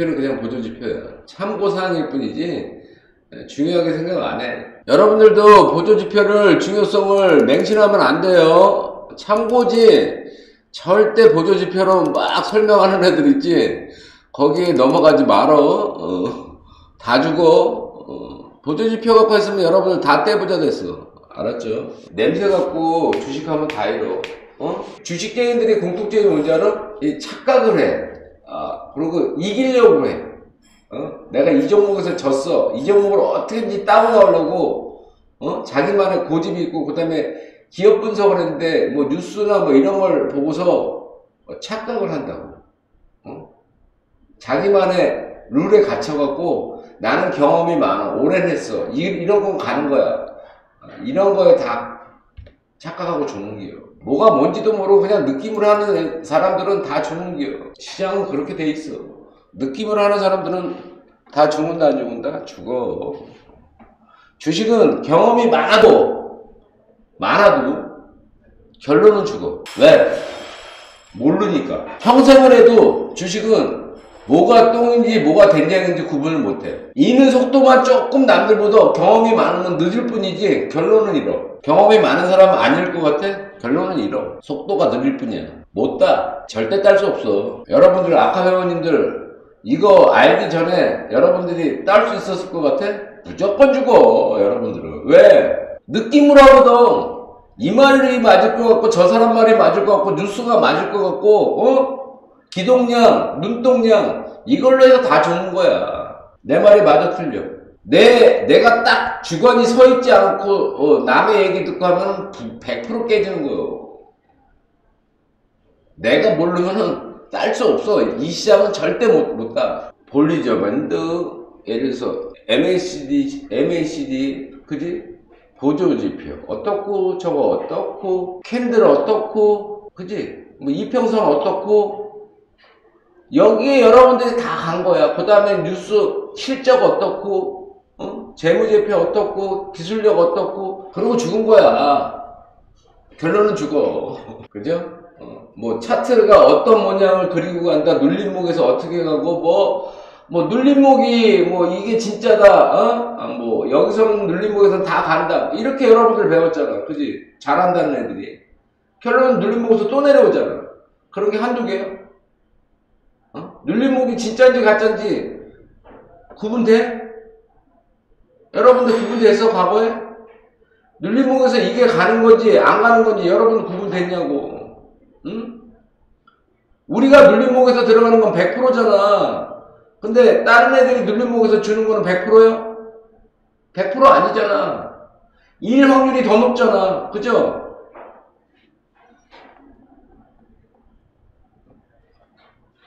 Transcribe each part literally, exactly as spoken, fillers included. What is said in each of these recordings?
보조지표는 그냥 보조지표예요. 참고사항일 뿐이지 중요하게 생각 안 해. 여러분들도 보조지표를 중요성을 맹신하면 안 돼요. 참고지 절대 보조지표로 막 설명하는 애들 있지, 거기에 넘어가지 말어. 어. 다 죽어. 어. 보조지표 갖고 있으면 여러분들 다 떼부자 됐어. 알았죠? 냄새 갖고 주식하면 다 잃어. 어? 주식계인들의 공통점이 뭔지 알아? 이 착각을 해. 아, 그리고 이기려고 해. 어? 내가 이 종목에서 졌어. 이 종목을 어떻게든지 따고 나오려고, 어? 자기만의 고집이 있고, 그 다음에 기업 분석을 했는데, 뭐, 뉴스나 뭐 이런 걸 보고서 착각을 한다고. 어? 자기만의 룰에 갇혀갖고, 나는 경험이 많아. 오랜 했어. 이, 이런 건 가는 거야. 이런 거에 다 착각하고 주문기요. 뭐가 뭔지도 모르고 그냥 느낌을 하는 사람들은 다 주문기요. 시장은 그렇게 돼 있어. 느낌을 하는 사람들은 다 죽는다, 안 죽는다? 죽어. 주식은 경험이 많아도, 많아도 결론은 죽어. 왜? 모르니까. 평생을 해도 주식은 뭐가 똥인지 뭐가 된장인지 구분을 못해. 이는 속도만 조금 남들보다 경험이 많으면 늦을 뿐이지 결론은 잃어. 경험이 많은 사람은 안 잃을 것 같아? 결론은 잃어. 속도가 느릴 뿐이야. 못 따. 절대 딸 수 없어. 여러분들 아카 회원님들 이거 알기 전에 여러분들이 딸 수 있었을 것 같아? 무조건 죽어. 여러분들은. 왜? 느낌으로 하거든. 이 말이 맞을 것 같고 저 사람 말이 맞을 것 같고 뉴스가 맞을 것 같고, 어? 기동량, 눈동량 이걸로 해서 다 좋은 거야. 내 말이 맞아 틀려. 내, 내가 딱 주관이 서 있지 않고 어, 남의 얘기 듣고 하면 백 퍼센트 깨지는 거예요. 내가 모르면은 딸 수 없어. 이 시장은 절대 못, 못 따. 볼리저 밴드, 예를 들어서 엠에이씨디, 엠에이씨디, 그지? 보조지표. 어떻고, 저거 어떻고, 캔들 어떻고, 그지? 뭐 이평선 어떻고, 여기에 여러분들이 다 간 거야. 그 다음에 뉴스 실적 어떻고, 어? 재무제표 어떻고, 기술력 어떻고, 그러고 죽은 거야. 결론은 죽어. 그죠? 어. 뭐 차트가 어떤 모양을 그리고 간다, 눌림목에서 어떻게 가고, 뭐, 뭐 눌림목이 뭐 이게 진짜다, 어? 아, 뭐 여기서는 눌림목에서 다 간다. 이렇게 여러분들 배웠잖아. 그지? 잘한다는 애들이. 결론은 눌림목에서 또 내려오잖아. 그런 게 한두 개야. 눌림목이 진짜인지 가짜인지 구분돼? 여러분들 구분됐어? 과거에? 눌림목에서 이게 가는 건지 안 가는 건지 여러분 구분됐냐고. 응? 우리가 눌림목에서 들어가는 건 백 퍼센트잖아. 근데 다른 애들이 눌림목에서 주는 거는 백 퍼센트야? 백 퍼센트 아니잖아. 일 확률이 더 높잖아. 그죠?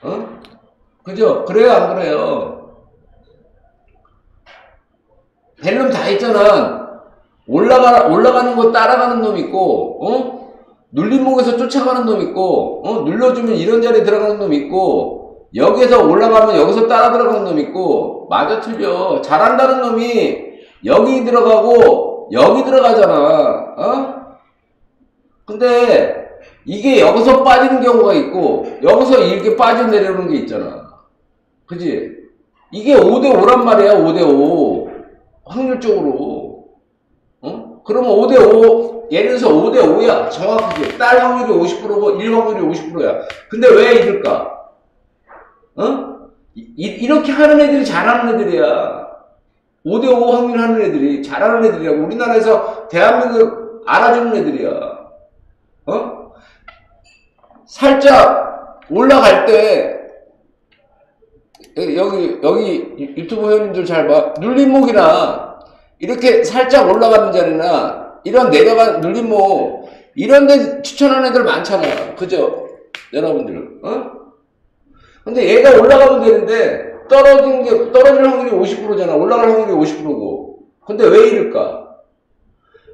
어? 그죠? 그래요, 안 그래요? 벨룸 다 있잖아. 올라가, 올라가는 거 따라가는 놈 있고, 어? 눌림목에서 쫓아가는 놈 있고, 어? 눌러주면 이런 자리에 들어가는 놈 있고, 여기에서 올라가면 여기서 따라 들어가는 놈 있고, 맞아, 틀려. 잘한다는 놈이 여기 들어가고, 여기 들어가잖아. 어? 근데, 이게 여기서 빠지는 경우가 있고 여기서 이렇게 빠져내려오는 게 있잖아. 그지? 이게 오 대 오란 말이야. 오 대 오 확률적으로. 어? 그러면 오 대 오, 예를 들어서 오 대 오야 정확하게. 딸 확률이 오십 퍼센트고 일 확률이 오십 퍼센트야 근데 왜 이럴까? 어? 이, 이렇게 하는 애들이 잘하는 애들이야. 오 대 오 확률 하는 애들이 잘하는 애들이라고. 우리나라에서 대한민국 알아주는 애들이야. 어? 살짝 올라갈 때 여기 여기 유튜브 회원님들 잘 봐. 눌림목이나 이렇게 살짝 올라가는 자리나 이런 내려간 눌림목 이런 데 추천하는 애들 많잖아. 그죠? 여러분들. 어? 근데 얘가 올라가면 되는데 떨어진 게 떨어질 확률이 오십 퍼센트잖아. 올라갈 확률이 오십 퍼센트고. 근데 왜 이럴까?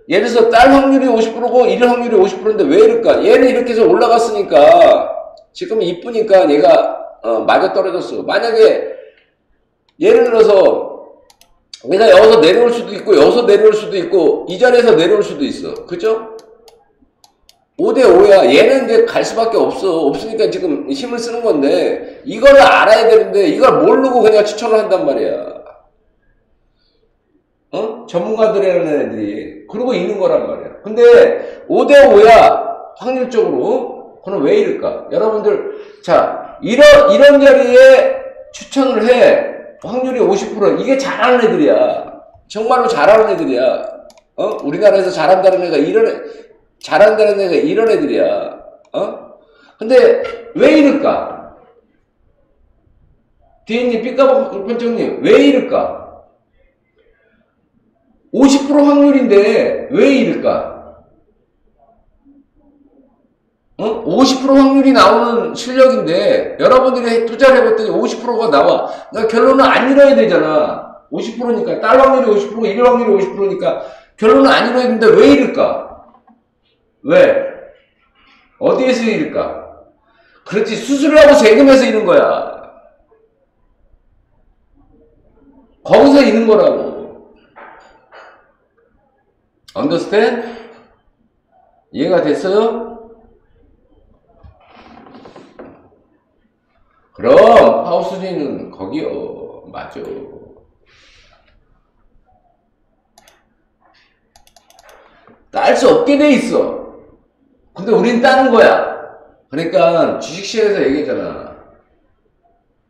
예를 들어서 딸 확률이 오십 퍼센트고 일 확률이 오십 퍼센트인데 왜 이럴까? 얘는 이렇게 해서 올라갔으니까 지금 이쁘니까 얘가 어, 맞아 떨어졌어. 만약에 예를 들어서 얘가 여기서 내려올 수도 있고 여기서 내려올 수도 있고 이 자리에서 내려올 수도 있어. 그죠? 오 대 오야. 얘는 이제 갈 수밖에 없어. 없으니까 지금 힘을 쓰는 건데, 이거를 알아야 되는데, 이걸 모르고 그냥 추천을 한단 말이야. 어? 전문가들이라는 애들이. 그러고 있는 거란 말이야. 근데, 오 대 오야. 확률적으로. 그건 왜 이럴까? 여러분들, 자, 이런, 이런 자리에 추천을 해. 확률이 오십 퍼센트. 이게 잘하는 애들이야. 정말로 잘하는 애들이야. 어? 우리나라에서 잘한다는 애가 이런, 잘한다는 애가 이런 애들이야. 어? 근데 왜 이럴까? 디엔님, 삐까박 골판정님, 왜 이럴까? 오십 퍼센트 확률인데 왜 이럴까? 어? 오십 퍼센트 확률이 나오는 실력인데 여러분들이 투자를 해봤더니 오십 퍼센트가 나와. 나 결론은 안 잃어야 되잖아. 오십 퍼센트니까. 딸 확률이 오십 퍼센트고 일 확률이 오십 퍼센트니까 결론은 안 잃어야 되는데 왜 이럴까? 왜? 어디에서 일까? 그렇지, 수수료하고 세금에서 이는 거야. 거기서 이는 거라고. 언더스탠드? 이해가 됐어요? 그럼 하우스진은 거기요. 맞죠. 딸 수 없게 돼 있어. 근데 우린 따는 거야. 그러니까 주식시장에서 얘기했잖아.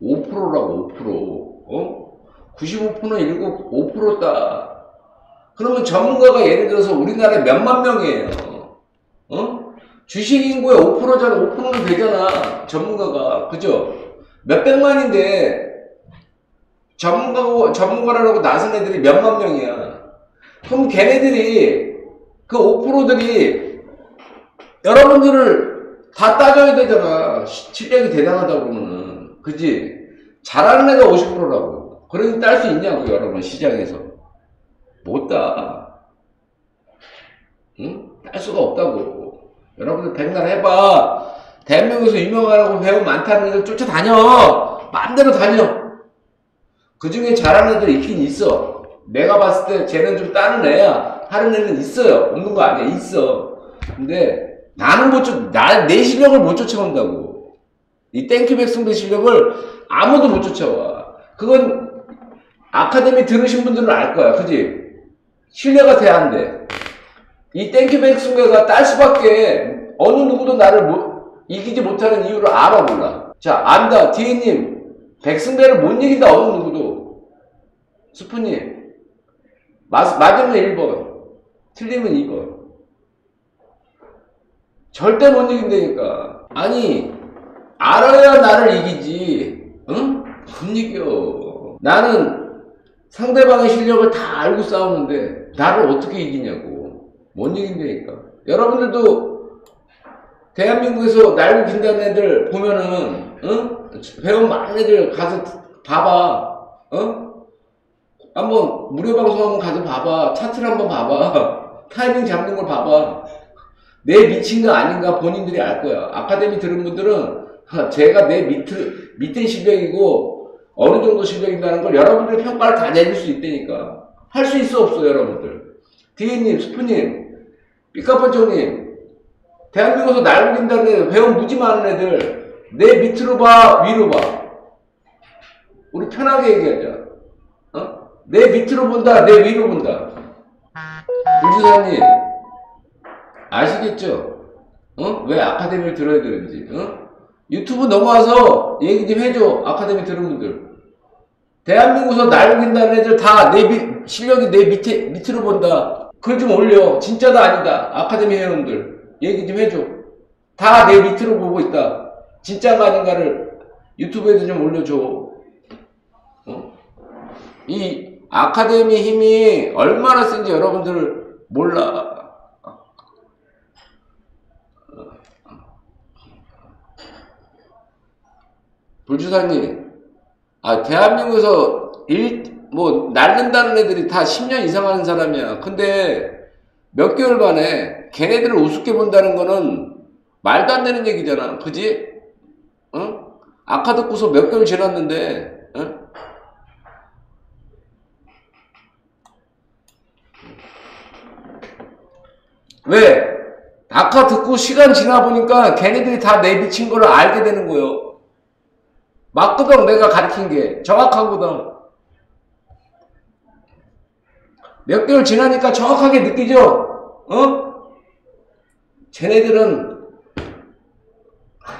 오 퍼센트라고 오 퍼센트. 어? 구십오 퍼센트는 일곱, 오 퍼센트 따. 그러면 전문가가 예를 들어서 우리나라에 몇만 명이에요. 어? 주식인구의 오 퍼센트잖아. 오 퍼센트는 되잖아. 전문가가. 그죠? 몇백만인데 전문가고, 전문가라고 나선 애들이 몇만 명이야. 그럼 걔네들이 그 오 퍼센트들이 여러분들을 다 따져야 되잖아. 실력이 대단하다 그러면은. 그지? 잘하는 애가 오십 퍼센트라고. 그러니 딸 수 있냐고, 여러분, 시장에서. 못 따. 응? 딸 수가 없다고. 여러분들 백날 해봐. 대한민국에서 유명하라고 배우 많다는 애들 쫓아다녀. 마음대로 다녀. 그 중에 잘하는 애들 있긴 있어. 내가 봤을 때 쟤는 좀 따는 애야. 하는 애는 있어요. 없는 거 아니야. 있어. 근데, 나는 못 쫓, 나, 내 실력을 못 쫓아온다고. 이 땡큐 백승배 실력을 아무도 못 쫓아와. 그건 아카데미 들으신 분들은 알 거야. 그지? 신뢰가 돼야 한대. 이 땡큐 백승배가 딸 수밖에. 어느 누구도 나를 못, 이기지 못하는 이유를 알아 몰라. 자, 안다. 디에님. 백승배를 못 이긴다. 어느 누구도. 스프님. 맞, 맞으면 일 번. 틀리면 이 번. 절대 못 이긴다니까. 아니, 알아야 나를 이기지. 응? 못 이겨. 나는 상대방의 실력을 다 알고 싸우는데 나를 어떻게 이기냐고. 못 이긴다니까. 여러분들도 대한민국에서 날고 긴다는 애들 보면은, 응? 배운 많은 애들 가서 봐봐. 응? 한번 무료 방송 한번 가서 봐봐. 차트를 한번 봐봐. 타이밍 잡는 걸 봐봐. 내 미친 거 아닌가 본인들이 알 거야. 아카데미 들은 분들은 제가 내 밑, 밑에 실력이고 어느 정도 실력이라는 걸 여러분들의 평가를 다 내릴 수 있다니까. 할 수 있어 없어 여러분들. 디에님, 스프님, 삐까뻔쩍님, 대한민국에서 날 굴린다는 애들, 배운 무지 많은 애들 내 밑으로 봐, 위로 봐. 우리 편하게 얘기하자. 어? 내 밑으로 본다, 내 위로 본다. 불주사님 아시겠죠? 어? 왜 아카데미를 들어야 되는지. 어? 유튜브 넘어와서 얘기 좀 해줘. 아카데미 들은 분들. 대한민국에서 날 굴린다는 애들 다 내 밑, 실력이 내 밑에, 밑으로 본다. 글 좀 올려. 진짜다 아니다. 아카데미 회원들. 얘기 좀 해줘. 다 내 밑으로 보고 있다. 진짜가 아닌가를 유튜브에도 좀 올려줘. 어? 이 아카데미 힘이 얼마나 센지 여러분들 몰라. 불주사님, 아, 대한민국에서 일, 뭐, 날른다는 애들이 다 십 년 이상 하는 사람이야. 근데 몇 개월 만에 걔네들을 우습게 본다는 거는 말도 안 되는 얘기잖아. 그지? 응? 아까 듣고서 몇 개월 지났는데, 응? 왜? 아까 듣고 시간 지나 보니까 걔네들이 다 내비친 걸 알게 되는 거예요. 맞거든. 내가 가르친 게 정확하거든. 몇 개월 지나니까 정확하게 느끼죠? 어? 쟤네들은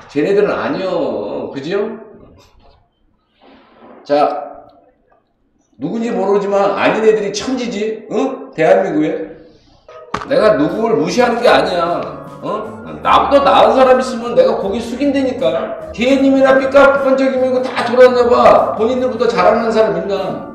쟤네들은 아니요. 그죠? 자, 누군지 모르지만 아닌 애들이 천지지. 어? 대한민국에 내가 누구를 무시하는 게 아니야. 어? 나보다 나은 사람 있으면 내가 고개 숙인다니까. 디엔님이나 삐까뻔쩍이면 이거 다 돌았나봐. 본인들보다 잘하는 사람 있나?